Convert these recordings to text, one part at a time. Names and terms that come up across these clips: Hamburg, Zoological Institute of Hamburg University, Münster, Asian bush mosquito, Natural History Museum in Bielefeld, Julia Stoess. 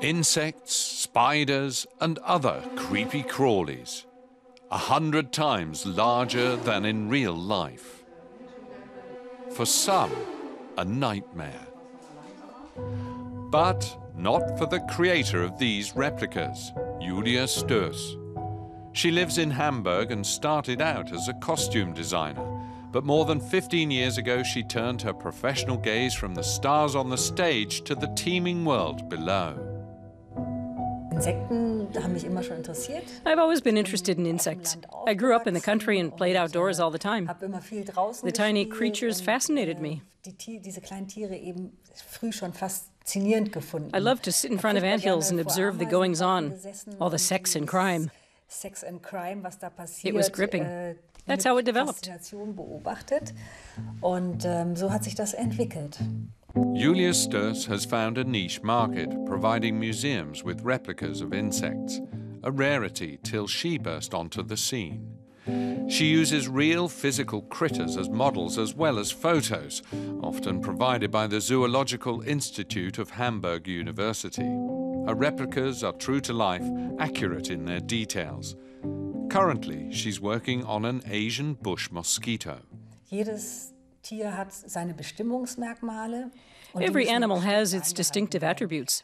Insects, spiders and other creepy crawlies, 100 times larger than in real life. For some, a nightmare. But not for the creator of these replicas, Julia Stoess. She lives in Hamburg and started out as a costume designer, but more than 15 years ago she turned her professional gaze from the stars on the stage to the teeming world below. I've always been interested in insects. I grew up in the country and played outdoors all the time. The tiny creatures fascinated me. I love to sit in front of anthills and observe the goings-on, all the sex and crime. It was gripping. That's how it developed. Julia Stoess has found a niche market, providing museums with replicas of insects, a rarity till she burst onto the scene. She uses real physical critters as models as well as photos, often provided by the Zoological Institute of Hamburg University. Her replicas are true to life, accurate in their details. Currently, she's working on an Asian bush mosquito. Every animal has its distinctive attributes.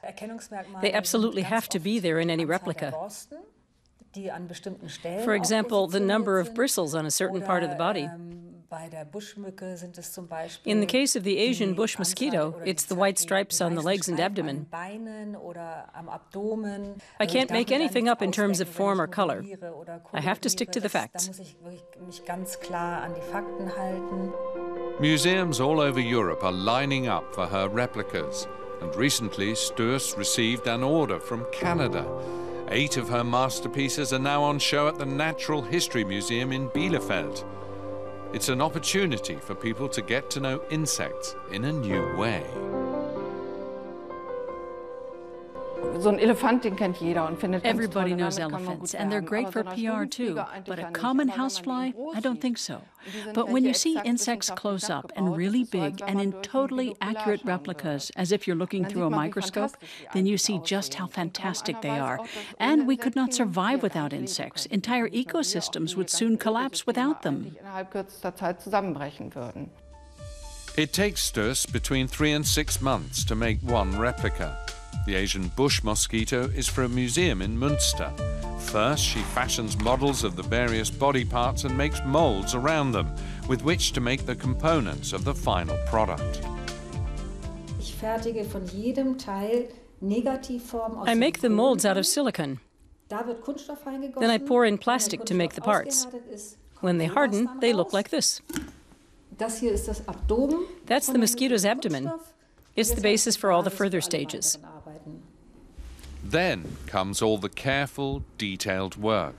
They absolutely have to be there in any replica. For example, the number of bristles on a certain part of the body. In the case of the Asian bush mosquito, it's the white stripes on the legs and abdomen. I can't make anything up in terms of form or color. I have to stick to the facts. Museums all over Europe are lining up for her replicas, and recently Stoess received an order from Canada. 8 of her masterpieces are now on show at the Natural History Museum in Bielefeld. It's an opportunity for people to get to know insects in a new way. Everybody knows elephants, and they're great for PR too, but a common housefly, I don't think so. But when you see insects close up and really big and in totally accurate replicas, as if you're looking through a microscope, then you see just how fantastic they are. And we could not survive without insects. Entire ecosystems would soon collapse without them. It takes Stoess between 3 and 6 months to make one replica. The Asian bush mosquito is for a museum in Münster. First, she fashions models of the various body parts and makes molds around them, with which to make the components of the final product. I make the molds out of silicon. Then I pour in plastic to make the parts. When they harden, they look like this. That's the mosquito's abdomen. It's the basis for all the further stages. Then comes all the careful, detailed work.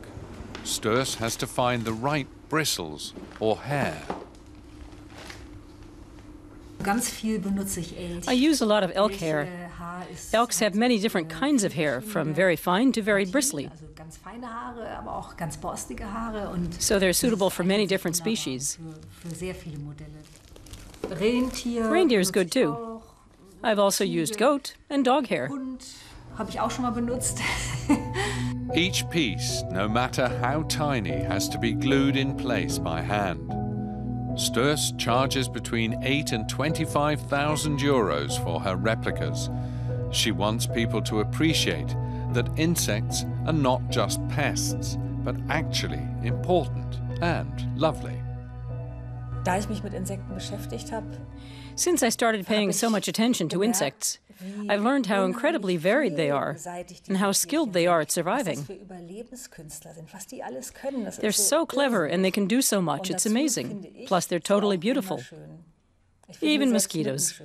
Stoess has to find the right bristles or hair. I use a lot of elk hair. Elks have many different kinds of hair, from very fine to very bristly. So they're suitable for many different species. Reindeer is good too. I've also used goat and dog hair. Each piece, no matter how tiny, has to be glued in place by hand. Stoess charges between 8 and 25,000 euros for her replicas. She wants people to appreciate that insects are not just pests, but actually important and lovely. Since I started paying so much attention to insects, I've learned how incredibly varied they are and how skilled they are at surviving. They're so clever and they can do so much, it's amazing. Plus, they're totally beautiful. Even mosquitoes.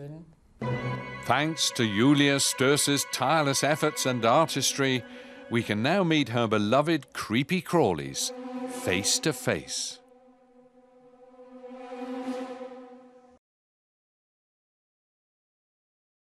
Thanks to Julia Stoess's tireless efforts and artistry, we can now meet her beloved creepy crawlies face to face.